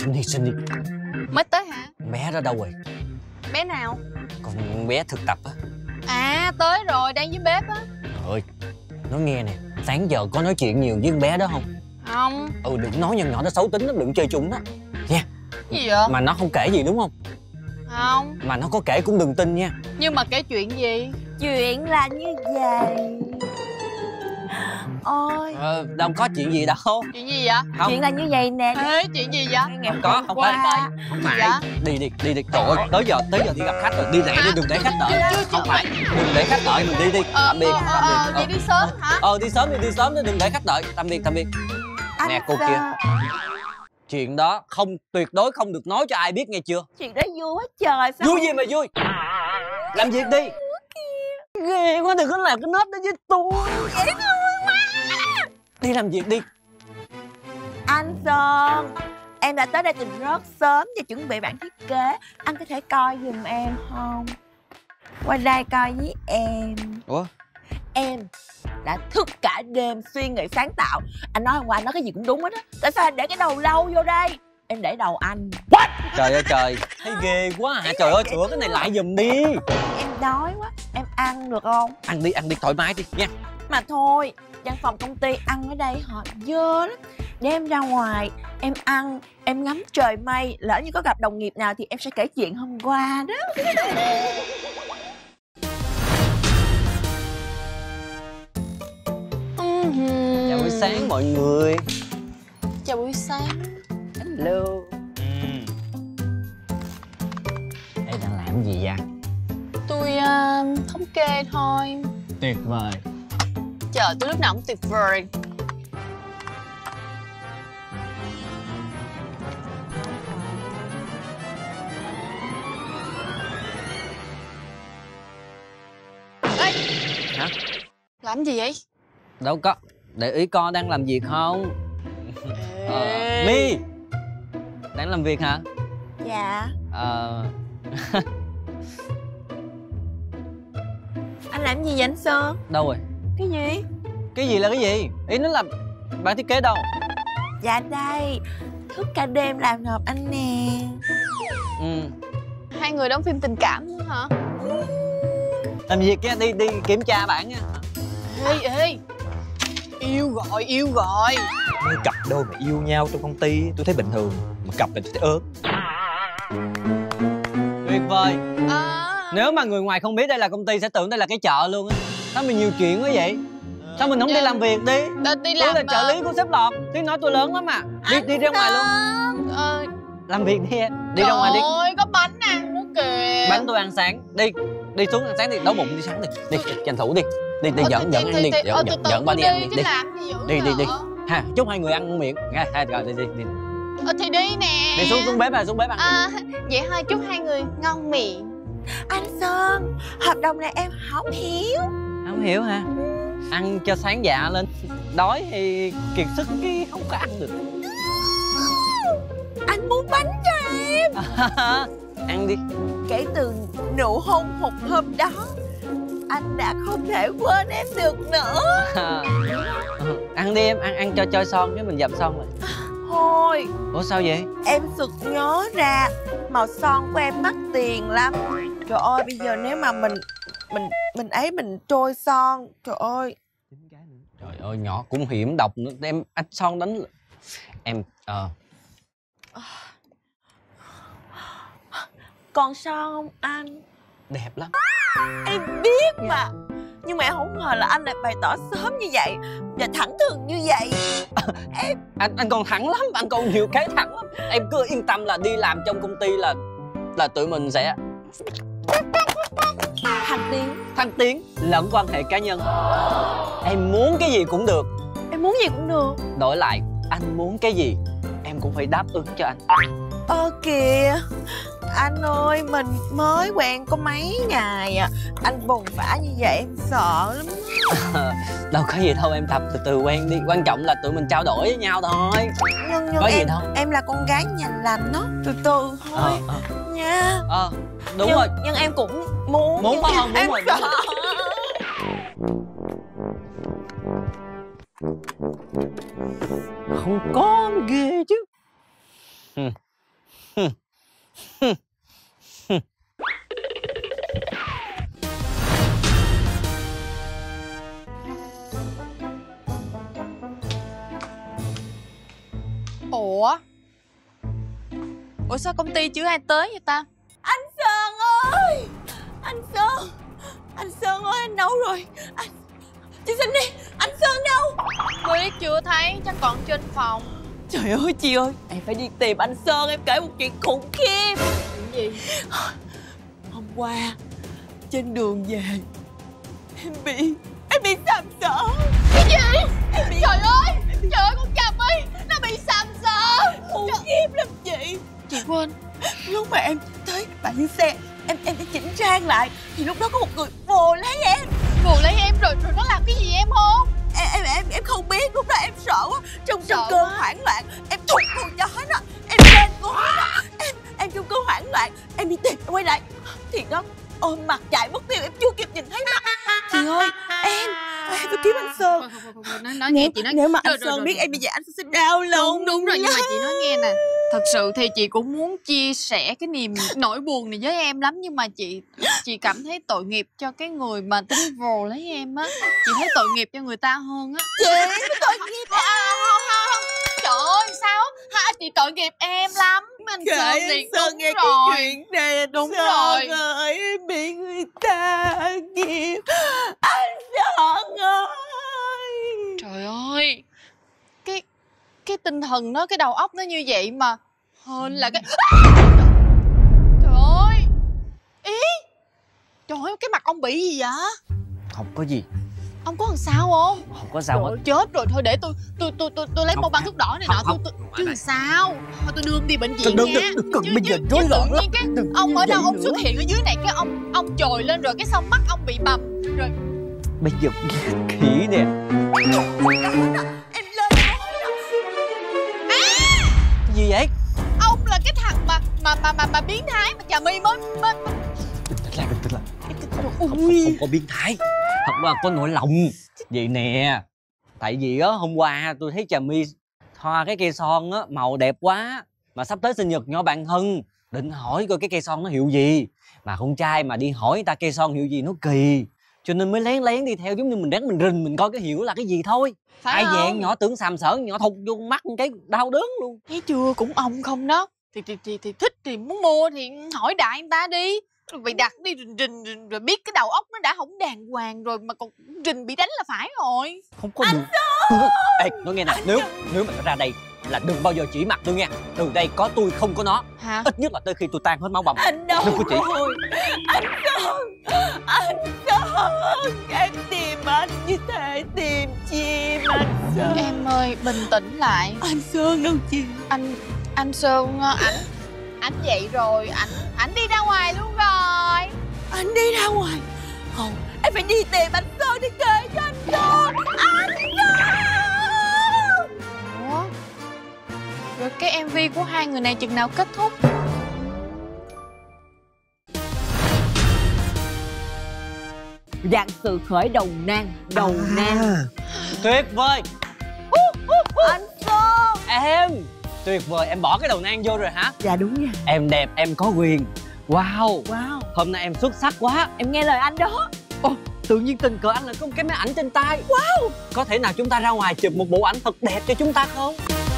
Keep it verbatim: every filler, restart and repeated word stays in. Xin đi, xin đi. Mới tới hả? Bé đó đâu rồi? Bé nào? Còn bé thực tập á. À, tới rồi, đang dưới bếp á. Trời ơi, nói nghe nè, sáng giờ có nói chuyện nhiều với con bé đó không? Không. Ừ, đừng nói, nhân nhỏ nó xấu tính lắm, đừng chơi chung đó nha. Yeah. Gì vậy? Mà nó không kể gì đúng không? Không. Mà nó có kể cũng đừng tin nha. Nhưng mà kể chuyện gì? Chuyện là như vậy. Ôi ờ, đâu có chuyện gì đâu. Chuyện gì vậy? Không. Chuyện là như vậy nè. Ê, chuyện gì vậy? Ngày không có, không phải. Không phải. Đi đi, đi đi. Trời ơi, tới giờ, tới giờ đi gặp khách rồi. Đi lẹ đi, đừng để khách đợi. Chưa, chưa, không phải. Đừng để khách đợi, mình đi đi. Tạm biệt, tạm biệt. Đi đi sớm hả? Ờ, đi sớm đi, đi sớm đi, đừng để khách đợi. Tạm biệt, tạm biệt. Nè cô kia, chuyện đó không, tuyệt đối không được nói cho ai biết nghe chưa. Chuyện đó vui quá trời. Sao vui gì mà vui? Làm việc đi. Ghê quá, đừng có làm cái nết đó với tôi. Vậy thôi mà. Đi làm việc đi. Anh Sơn, em đã tới đây từ rất sớm và chuẩn bị bản thiết kế. Anh có thể coi giùm em không? Qua đây coi với em. Ủa? Em đã thức cả đêm suy nghĩ sáng tạo. Anh nói hôm qua nói cái gì cũng đúng hết á. Tại sao anh để cái đầu lâu vô đây? Em để đầu anh. What? Trời ơi trời, thấy ghê quá hả? Trời ơi, sửa cái này lại giùm đi. Em đói quá, em ăn được không? Ăn đi, ăn đi, thoải mái đi nha. Mà thôi, văn phòng công ty ăn ở đây họ dơ lắm. Để em ra ngoài, em ăn, em ngắm trời mây. Lỡ như có gặp đồng nghiệp nào thì em sẽ kể chuyện hôm qua đó. Chào buổi sáng mọi người. Chào buổi sáng. Hello. Đây đang làm gì vậy? Tôi uh, thống kê thôi. Tuyệt vời. Trời, tôi lúc nào cũng tuyệt vời. Ê! Hả? Làm gì vậy? Đâu có. Để ý con đang làm việc không? Ờ, My đang làm việc hả? Dạ. Ờ... Anh làm gì vậy anh Sơn? Đâu rồi? Cái gì? Cái gì là cái gì? Ý nó là bạn thiết kế đâu? Dạ đây. Thức cả đêm làm hợp anh nè. Ừ. Hai người đóng phim tình cảm nữa hả? Làm việc nha, đi đi kiểm tra bạn nha. Ê ê, yêu rồi, yêu rồi. Mấy cặp đôi mà yêu nhau trong công ty tôi thấy bình thường, mà cặp mình thấy ớn. Tuyệt vời. À... nếu mà người ngoài không biết đây là công ty sẽ tưởng đây là cái chợ luôn á. Sao mình nhiều chuyện quá vậy? Sao mình không đi làm việc đi? Tôi là trợ lý của sếp Lọt. Tiếng nói tôi lớn lắm à. Đi đi ra ngoài luôn. Làm việc đi em. Đi ra ngoài đi. Ôi, có bánh ăn nữa kìa. Bánh tôi ăn sáng. Đi, đi xuống ăn sáng đi. Đói bụng đi sáng đi. Đi, tranh thủ đi. Đi đi dẫn dẫn đi dẫn dẫn ba đi ăn đi. Đi đi đi. Ha, chúc hai người ăn miệng. Nghe, ha rồi đi đi đi. Ờ thì đi nè. Đi xuống xuống bếp à, xuống bếp ăn. À, vậy thôi chúc hai người ngon miệng. Anh Sơn, hợp đồng này em không hiểu. Không hiểu hả? Ăn cho sáng dạ lên. Đói thì kiệt sức cái không có ăn được. Anh muốn bánh cho em. À, ăn đi. Kể từ nụ hôn một hôm đó, anh đã không thể quên em được nữa. À, ăn đi em, ăn ăn cho chơi son chứ mình dặm son rồi. Thôi. Ủa sao vậy? Em sực nhớ ra màu son của em mắc tiền lắm. Trời ơi, bây giờ nếu mà mình mình mình ấy mình trôi son, trời ơi. Trời ơi, nhỏ cũng hiểm độc nữa. Em anh son đánh em. Ờ. À. Còn son không anh? Đẹp lắm. Em biết mà. Nhưng mà em không ngờ là anh lại bày tỏ sớm như vậy và thẳng thừng như vậy. À, em anh anh còn thẳng lắm, anh còn nhiều cái thẳng lắm. Em cứ yên tâm là đi làm trong công ty là là tụi mình sẽ thăng tiến, thăng tiến lẫn quan hệ cá nhân. Em muốn cái gì cũng được. Em muốn gì cũng được. Đổi lại, anh muốn cái gì em cũng phải đáp ứng cho anh. Ơ kìa, anh ơi, mình mới quen có mấy ngày à. Anh buồn bã như vậy em sợ lắm. À, đâu có gì đâu em, tập từ từ quen đi. Quan trọng là tụi mình trao đổi với nhau thôi. Nhưng, nhưng có em, gì đâu. Em là con gái nhành lành đó, từ từ thôi. À, à. Nha. Ờ, à, đúng nhưng, rồi. Nhưng em cũng muốn. Muốn phải không? Đúng rồi, đúng rồi. Không có ghê chứ. Ừ. Ủa? Ủa sao công ty chưa ai tới vậy ta? Anh Sơn ơi! Anh Sơn! Anh Sơn ơi, anh đâu rồi? Anh... Chị Sinh đi! Anh Sơn đâu? Quý chưa thấy, chắc còn trên phòng. Trời ơi chị ơi! Em phải đi tìm anh Sơn, em kể một chuyện khủng khiếp. Chuyện gì? Hôm qua, trên đường về, em bị... em bị sàm sỡ. Cái gì? Em bị... Trời ơi! Bị... Trời ơi con Cà My! Nó bị sàm sỡ! Khủng khiếp lắm chị! Chị quên. Lúc mà em tới bãi xe, em em phải chỉnh trang lại, thì lúc đó có một người vồ lấy em. Vồ lấy em rồi rồi nó làm cái gì em không? Em em em em không biết, lúc đó em sợ quá, trong trong cơn hoảng loạn, em thụt người cho hết á, em lên của hết á, em em trong cơn hoảng loạn, em đi tìm em quay lại, thì nó ôm mặt chạy mất tiêu, em chưa kịp nhìn thấy mặt. Chị ơi, em em phải kiếm anh Sơn. Nói nghe chị nói. Nếu mà anh Sơn biết em bây giờ anh sẽ đau lòng. Đúng đúng rồi, nhưng mà chị nói nghe nè. Thật sự thì chị cũng muốn chia sẻ cái niềm nỗi buồn này với em lắm. Nhưng mà chị chị cảm thấy tội nghiệp cho cái người mà tính vồ lấy em á. Chị thấy tội nghiệp cho người ta hơn á. Chị tội nghiệp em à, không, không, không. Trời ơi sao hả? Chị tội nghiệp em lắm. Mình sợ gì đúng nghe rồi. Cái chuyện này đúng Sơn rồi ơi, em bị người ta nghiệp. Anh Sơn ơi. Trời ơi. Cái... cái tinh thần nó, cái đầu óc nó như vậy mà hơn là cái... À! Trời ơi. Ý. Trời ơi, cái mặt ông bị gì vậy? Không có gì. Ông có làm sao không? Không có sao hết. Chết rồi, thôi để tôi tôi tôi tôi, tôi lấy một băng thuốc đỏ này nọ, tôi tôi chứ làm sao. Thôi tôi đưa ông đi bệnh viện nha. Bây giờ rối loạn lắm. Ông ở đâu ông xuất hiện ở dưới này cái ông ông trồi lên rồi cái xong mắt ông bị bầm rồi. Bây giờ khỉ nè. Gì vậy? Ông là cái thằng mà mà mà mà, mà biến thái mà Trà My mới mới. Tức là tức là không, không, không có biến thái, thật là có nỗi lòng vậy nè. Tại vì á hôm qua tôi thấy Trà My thoa cái cây son á màu đẹp quá, mà sắp tới sinh nhật nhỏ bạn thân, định hỏi coi cái cây son nó hiệu gì, mà con trai mà đi hỏi người ta cây son hiệu gì nó kỳ, cho nên mới lén lén đi theo giống như mình ráng mình rình mình coi cái hiệu là cái gì thôi. Phải ai dạng nhỏ tưởng sàm sỡ, nhỏ thụt vô mắt cái đau đớn luôn. Thấy chưa, cũng ông không đó. Thì thì thì, thì thích thì muốn mua thì hỏi đại người ta đi. Rồi bị đặt đi rình rình rình rồi biết cái đầu óc nó đã không đàng hoàng rồi mà còn rình bị đánh là phải rồi. Không có được. Ê, nói nghe nè, nếu nếu mà nó ra đây là đừng bao giờ chỉ mặt tôi nha. Từ đây có tôi không có nó. Hả? Ít nhất là tới khi tôi tan hết máu bầm. Anh đâu rồi? Chị. Anh Sơn, anh Sơn, em tìm anh như thế tìm chim. Anh Sơn em ơi, bình tĩnh lại. Anh Sơn đâu chị? Anh anh Sơn ảnh ảnh vậy rồi, ảnh ảnh đi ra ngoài luôn rồi. Anh đi ra ngoài. Không, em phải đi tìm anh Sơn để kể cho anh Sơn. Anh Sơn. Ủa? Rồi cái em vê của hai người này chừng nào kết thúc? Dạng sự khởi đầu nan, đầu à, nan. Tuyệt vời. uh, uh, uh. Anh Sơn. Em tuyệt vời, em bỏ cái đầu nan vô rồi hả? Dạ đúng nha. Em đẹp, em có quyền. Wow, wow. Hôm nay em xuất sắc quá. Em nghe lời anh đó. Ồ, tự nhiên tình cờ anh lại có một cái máy ảnh trên tay. Wow. Có thể nào chúng ta ra ngoài chụp một bộ ảnh thật đẹp cho chúng ta không?